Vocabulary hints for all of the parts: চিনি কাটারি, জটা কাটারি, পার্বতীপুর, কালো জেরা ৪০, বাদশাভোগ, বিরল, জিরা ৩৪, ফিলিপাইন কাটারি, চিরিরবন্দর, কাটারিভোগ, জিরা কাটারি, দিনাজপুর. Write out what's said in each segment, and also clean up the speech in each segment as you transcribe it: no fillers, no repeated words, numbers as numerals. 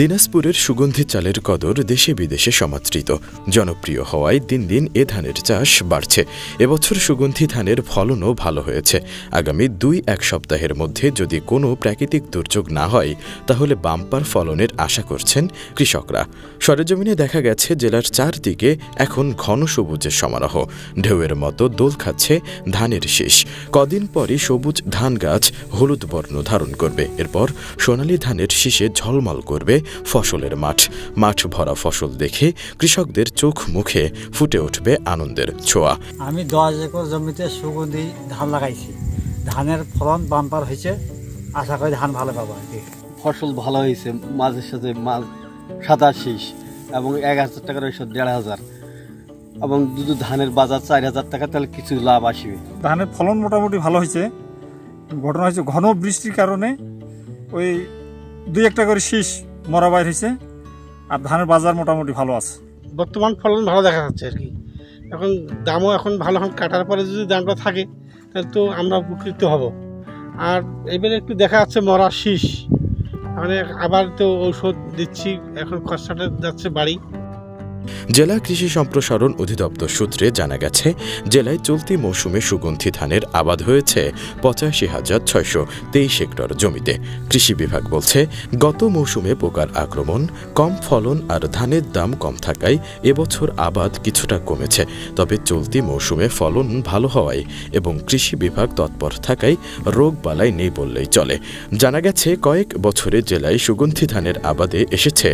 দিনাজপুরের সুগন্ধি চালের কদর দেশে বিদেশে সমাদৃত। জনপ্রিয় হওয়ায় দিন দিন এ ধানের চাষ বাড়ছে। এবছর সুগন্ধি ধানের ফলনও ভালো হয়েছে। আগামী ২-১ সপ্তাহের মধ্যে যদি কোনো প্রাকৃতিক দুর্যোগ না হয় তাহলে বাম্পার ফলনের আশা করছেন কৃষকরা। সরেজমিনে দেখা গেছে জেলার চারদিকে এখন ঘন সবুজের সমারোহ। ঢেউয়ের মতো দোল খাচ্ছে ধানের শীষ। কদিন পরই সবুজ ধান গাছ হলুদ বর্ণ ধারণ করবে। এরপর সোনালি ধানের শীষে ঝলমল করবে ফসলের মাঠ। মাঠ ভরা ফসল দেখে কৃষকদের চোখ মুখে ফুটে উঠবে আনন্দের ছোঁয়া। আমি 10 একর জমিতে সুগন্ধি ধান লাগাইছি। ধানের ফলন বাম্পার হয়েছে। আশা করি ধান ভালো পাবো। ফসল ভালো হয়েছে। মাঝের সাথে মাছ 87 এবং 1000 টাকার 1,500 এবং যদি ধানের বাজার 4,000 টাকা তাহলে কিছু লাভ আসবে। ধানের ফলন মোটামুটি ভালো হয়েছে। ঘটনা হয়েছে ঘন বৃষ্টির কারণে ওই 2-1টা করে শীষ মরা বাইর হয়েছে। আর ধানের বাজার মোটামুটি ভালো আছে। বর্তমান ফলন ভালো দেখা যাচ্ছে আর কি। এখন দামও এখন ভালো। এখন কাটার পরে যদি দামটা থাকে তাহলে তো আমরা উপকৃত হব। আর এবারে একটু দেখা যাচ্ছে মরা শীষ। মানে আবার তো ঔষধ দিচ্ছি, এখন খরচাটা যাচ্ছে বাড়ি। জেলা কৃষি সম্প্রসারণ অধিদপ্তর সূত্রে জানা গেছে জেলায় চলতি মৌসুমে সুগন্ধি ধানের আবাদ হয়েছে 85,623 হেক্টর জমিতে। কৃষি বিভাগ বলছে গত মৌসুমে পোকার আক্রমণ, কম ফলন আর ধানের দাম কম থাকায় এবছর আবাদ কিছুটা কমেছে। তবে চলতি মৌসুমে ফলন ভালো হওয়ায় এবং কৃষি বিভাগ তৎপর থাকায় রোগ বালাই নেই বললেই চলে। জানা গেছে কয়েক বছরে জেলায় সুগন্ধি ধানের আবাদে এসেছে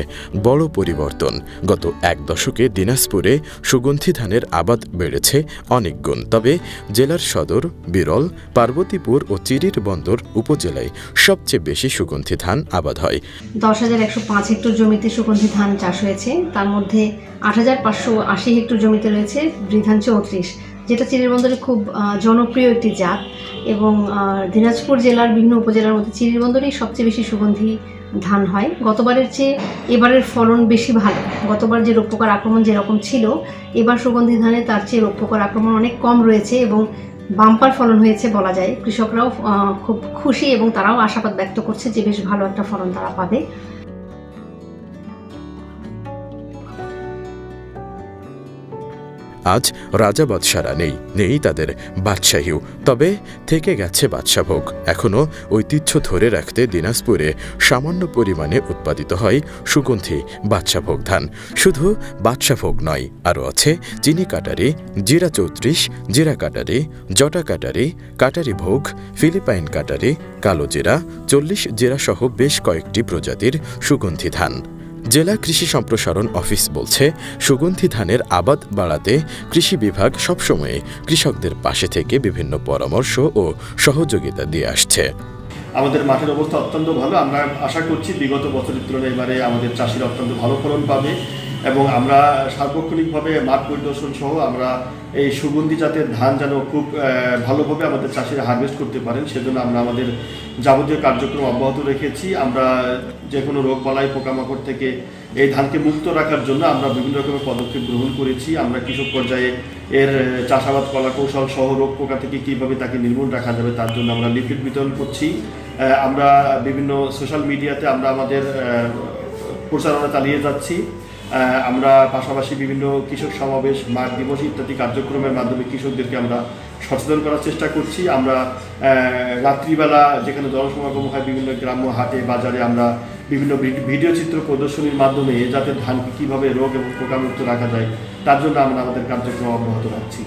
বড় পরিবর্তন। গত 1 দশকে দিনাজপুরে সুগন্ধি ধানের আবাদ বেড়েছে অনেক গুণ। তবে জেলার সদর, বিরল, পার্বতীপুর ও চিরিরবন্দর উপজেলায় সবচেয়ে বেশি সুগন্ধি ধান আবাদ হয়। 10,105 হেক্টর জমিতে সুগন্ধি ধান চাষ হয়েছে। তার মধ্যে 8,580 হেক্টর জমিতে রয়েছে ব্রি ধান 34, যেটা চিরিরবন্দরের খুব জনপ্রিয় একটি জাত। এবং দিনাজপুর জেলার বিভিন্ন উপজেলার মধ্যে চিরিরবন্দরেই সবচেয়ে বেশি সুগন্ধি ধান হয়। গতবারের চেয়ে এবারের ফলন বেশি ভালো। গতবার যে রোগ পোকার আক্রমণ যেরকম ছিল, এবার সুগন্ধি ধানে তার চেয়ে রোগ পোকার আক্রমণ অনেক কম রয়েছে এবং বাম্পার ফলন হয়েছে বলা যায়। কৃষকরাও খুব খুশি এবং তারাও আশাবাদ ব্যক্ত করছে যে বেশ ভালো একটা ফলন তারা পাবে। আজ রাজা বাদশারা নেই তাদের বাদশাহীও, তবে থেকে গেছে বাদশাভোগ। এখনও ঐতিহ্য ধরে রাখতে দিনাজপুরে সামান্য পরিমাণে উৎপাদিত হয় সুগন্ধি বাদশাভোগ ধান। শুধু বাদশাভোগ নয়, আরও আছে চিনি কাটারি, জিরা ৩৪, জিরা কাটারি, জটা কাটারি, কাটারিভোগ, ফিলিপাইন কাটারি, কালো জেরা ৪০ জিরাসহ বেশ কয়েকটি প্রজাতির সুগন্ধি ধান। জেলা কৃষি সম্প্রসারণ অফিস বলছে সুগন্ধি ধানের আবাদ বাড়াতে কৃষি বিভাগ সবসময়ে কৃষকদের পাশে থেকে বিভিন্ন পরামর্শ ও সহযোগিতা দিয়ে আসছে। আমাদের মাঠের অবস্থা অত্যন্ত ভালো। আমরা আশা করছি বিগত বছরের তুলনায় এবারে আমাদের চাষিরা অত্যন্ত ভালো ফলন পাবে এবং আমরা সার্বক্ষণিকভাবে মাঠ পরিদর্শন সহ আমরা এই সুগন্ধি জাতের ধান যেন খুব ভালোভাবে আমাদের চাষিরা হারভেস্ট করতে পারেন সেজন্য আমরা আমাদের যাবতীয় কার্যক্রম অব্যাহত রেখেছি। আমরা যে কোনো রোগবালাই, পোকামাকড় থেকে এই ধানকে মুক্ত রাখার জন্য আমরা বিভিন্ন রকমের পদক্ষেপ গ্রহণ করেছি। আমরা কৃষক পর্যায়ে এর চাষাবাদ কলাকৌশল সহ রোগ পোকা থেকে কীভাবে তাকে নির্মূল রাখা যাবে তার জন্য আমরা লিফলেট বিতরণ করছি। আমরা বিভিন্ন সোশ্যাল মিডিয়াতে আমরা আমাদের প্রচারণা চালিয়ে যাচ্ছি। আমরা পাশাপাশি বিভিন্ন কৃষক সমাবেশ, মাঠ দিবস ইত্যাদি কার্যক্রমের মাধ্যমে কৃষকদেরকে আমরা সচেতন করার চেষ্টা করছি। আমরা রাত্রিবেলা যেখানে জনসমাগম হয় বিভিন্ন গ্রাম্য হাটে, বাজারে আমরা বিভিন্ন ভিডিও চিত্র প্রদর্শনীর মাধ্যমে যাতে ধানকে কীভাবে রোগ এবং পোকামুক্ত রাখা যায় তার জন্য আমরা আমাদের কার্যক্রম অব্যাহত রাখছি।